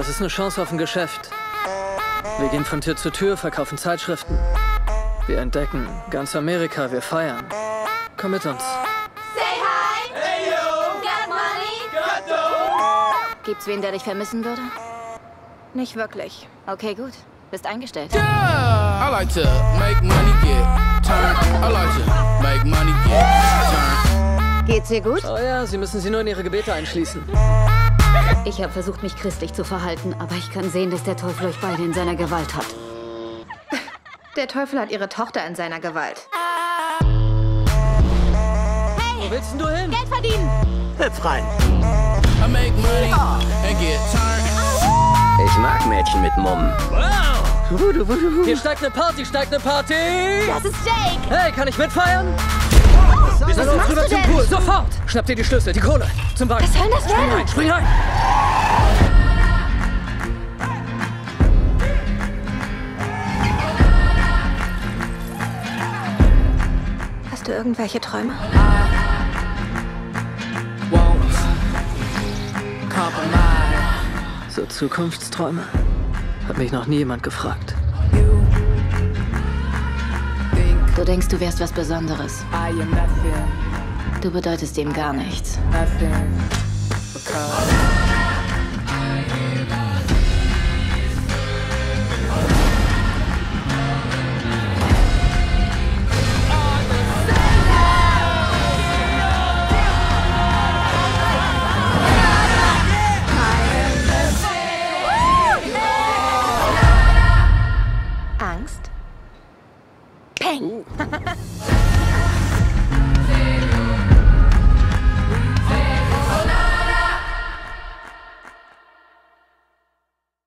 Das ist eine Chance auf ein Geschäft. Wir gehen von Tür zu Tür, verkaufen Zeitschriften. Wir entdecken ganz Amerika, wir feiern. Komm mit uns. Say hi! Hey yo! Got money? Got dough! Gibt's wen, der dich vermissen würde? Nicht wirklich. Okay, gut. Bist eingestellt. Yeah! I like to make money get turned. I like to make money get turned. Geht's dir gut? Oh ja, Sie müssen sie nur in Ihre Gebete einschließen. Ich habe versucht, mich christlich zu verhalten, aber ich kann sehen, dass der Teufel euch beide in seiner Gewalt hat. Der Teufel hat ihre Tochter in seiner Gewalt. Hey! Wo willst denn du hin? Geld verdienen! Hüpf rein! Ich mag Mädchen mit Mom. Wow! Hier steigt eine Party, steigt eine Party! Das ist Jake! Hey, kann ich mitfeiern? Wir sind los rüber zum Pool. Sofort! Schnapp dir die Schlüssel, die Kohle. Zum Wagen. Was soll das denn? Spring rein, spring rein! Hast du irgendwelche Träume? So Zukunftsträume? Hat mich noch nie jemand gefragt. Du denkst, du wärst was Besonderes. Du bedeutest ihm gar nichts. Angst? Peng!